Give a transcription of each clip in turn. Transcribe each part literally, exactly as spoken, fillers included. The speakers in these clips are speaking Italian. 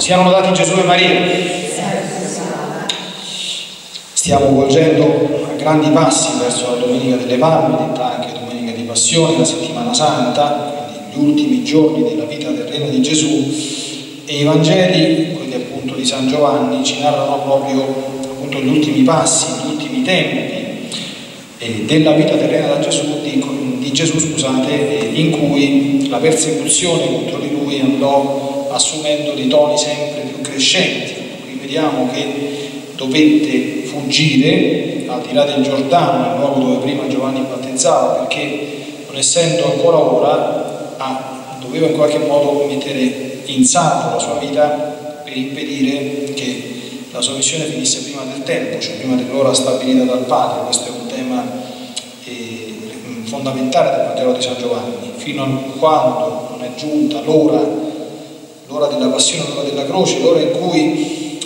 Siano lodati Gesù e Maria. Stiamo volgendo a grandi passi verso la Domenica delle Palme, detta anche Domenica di Passione, la Settimana Santa, quindi gli ultimi giorni della vita terrena di Gesù, e i Vangeli, quelli appunto di San Giovanni, ci narrano proprio appunto gli ultimi passi, gli ultimi tempi eh, della vita terrena da Gesù, di, di Gesù scusate, eh, in cui la persecuzione contro di lui andò assumendo dei toni sempre più crescenti. Qui vediamo che dovette fuggire al di là del Giordano, il luogo dove prima Giovanni battezzava, perché non essendo ancora ora ah, doveva in qualche modo mettere in salvo la sua vita per impedire che la sua missione finisse prima del tempo, cioè prima dell'ora stabilita dal Padre. Questo è un tema eh, fondamentale del Vangelo di San Giovanni. Fino a quando non è giunta l'ora l'ora della passione, l'ora della croce, l'ora in cui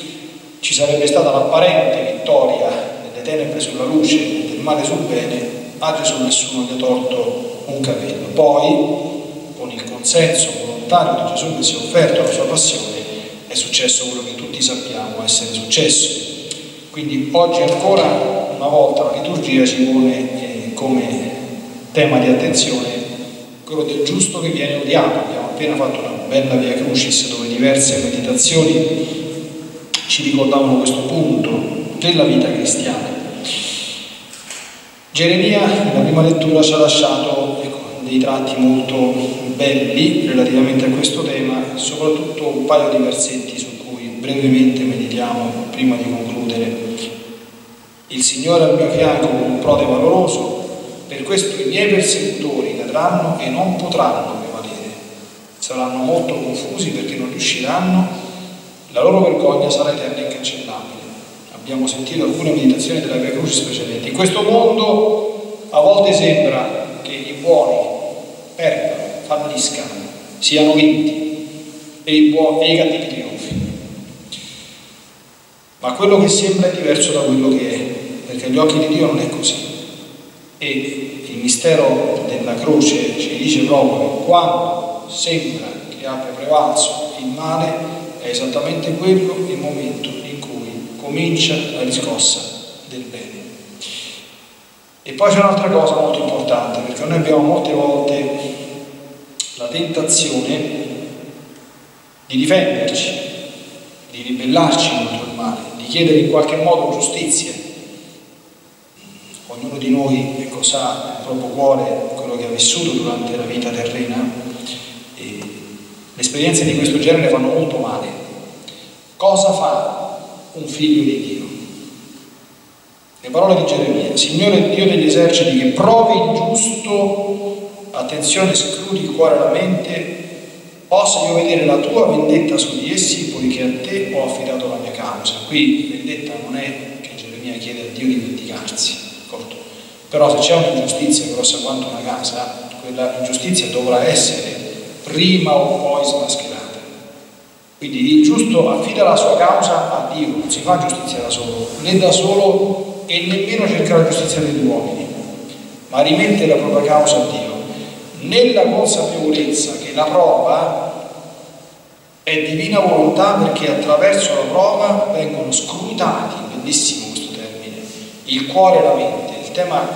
ci sarebbe stata l'apparente vittoria delle tenebre sulla luce, del male sul bene, a Gesù nessuno gli ha torto un capello. Poi, con il consenso volontario di Gesù che si è offerto alla sua passione, è successo quello che tutti sappiamo essere successo. Quindi oggi ancora una volta la liturgia ci pone eh, come tema di attenzione quello del giusto che viene odiato. Abbiamo appena fatto una bella Via Crucis dove diverse meditazioni ci ricordavano questo punto della vita cristiana. Geremia, nella prima lettura, ci ha lasciato ecco, dei tratti molto belli relativamente a questo tema, soprattutto un paio di versetti su cui brevemente meditiamo prima di concludere. Il Signore al mio fianco come un prode valoroso, per questo i miei persecutori cadranno e non potranno saranno molto confusi perché non riusciranno, la loro vergogna sarà eterna e incancellabile. Abbiamo sentito alcune meditazioni della Via Crucis precedenti. In questo mondo a volte sembra che i buoni perdano, falliscano, siano vinti e i, buoni, e i cattivi trionfino. Ma quello che sembra è diverso da quello che è, perché agli occhi di Dio non è così. E il mistero della croce ci dice proprio che quando sembra che abbia prevalso il male, è esattamente quello il momento in cui comincia la riscossa del bene. E poi c'è un'altra cosa molto importante, perché noi abbiamo molte volte la tentazione di difenderci, di ribellarci contro il male, di chiedere in qualche modo giustizia. Ognuno di noi ecco, sa nel proprio cuore quello che ha vissuto durante la vita terrena. Le esperienze di questo genere fanno molto male. Cosa fa un figlio di Dio? Le parole di Geremia: Signore Dio degli eserciti, che provi il giusto, attenzione, scrudi il cuore e la mente, possa io vedere la tua vendetta su di essi, poiché a te ho affidato la mia causa. Qui vendetta non è che Geremia chiede a Dio di vendicarsi, d'accordo? Però se c'è un'ingiustizia grossa quanto una casa, quella ingiustizia dovrà essere prima o poi smascherata. Quindi il giusto affida la sua causa a Dio, non si fa giustizia da solo, né da solo e nemmeno cerca la giustizia degli uomini, ma rimette la propria causa a Dio, nella consapevolezza che la prova è divina volontà, perché attraverso la prova vengono scrutati, bellissimo questo termine, il cuore e la mente. Il tema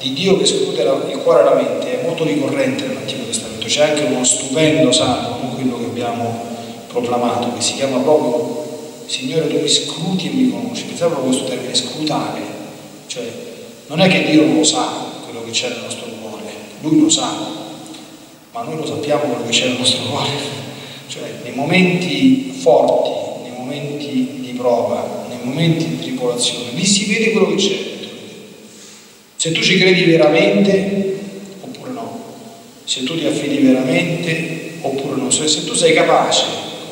di Dio che scruta il cuore e la mente è molto ricorrente nell'Antico Testamento. C'è anche uno stupendo salmo, quello che abbiamo proclamato, che si chiama proprio Signore tu mi scruti e mi conosci. Pensate proprio questo termine, scrutare, cioè non è che Dio lo sa quello che c'è nel nostro cuore, Lui lo sa, ma noi lo sappiamo quello che c'è nel nostro cuore, cioè nei momenti forti, nei momenti di prova, nei momenti di tribolazione, lì si vede quello che c'è dentro. Se tu ci credi veramente, se tu ti affidi veramente oppure non, se tu sei capace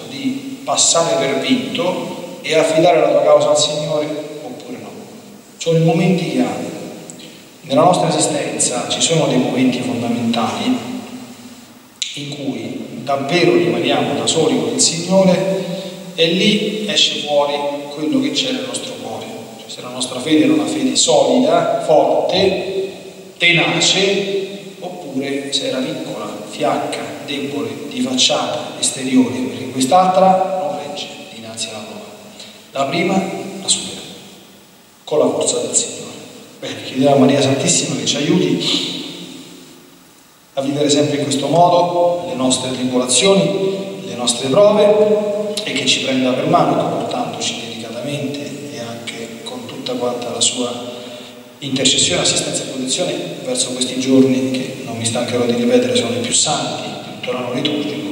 di passare per vinto e affidare la tua causa al Signore oppure no. Sono i momenti chiave nella nostra esistenza. Ci sono dei momenti fondamentali in cui davvero rimaniamo da soli con il Signore e lì esce fuori quello che c'è nel nostro cuore, cioè, se la nostra fede era una fede solida, forte, tenace, oppure se era piccola, fiacca, debole, di facciata, esteriore, perché quest'altra non regge. La prima la supera, con la forza del Signore. Bene, chiediamo a Maria Santissima che ci aiuti a vivere sempre in questo modo le nostre tribolazioni, le nostre prove, e che ci prenda per mano, comportandoci delicatamente e anche con tutta quanta la sua intercessione, assistenza e protezione verso questi giorni che, non mi stancherò di ripetere, sono i più santi di tutto l'anno liturgico,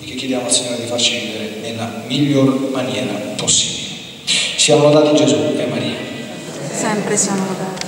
e che chiediamo al Signore di farci vivere nella miglior maniera possibile. Siamo lodati Gesù e Maria. Sempre siamo lodati.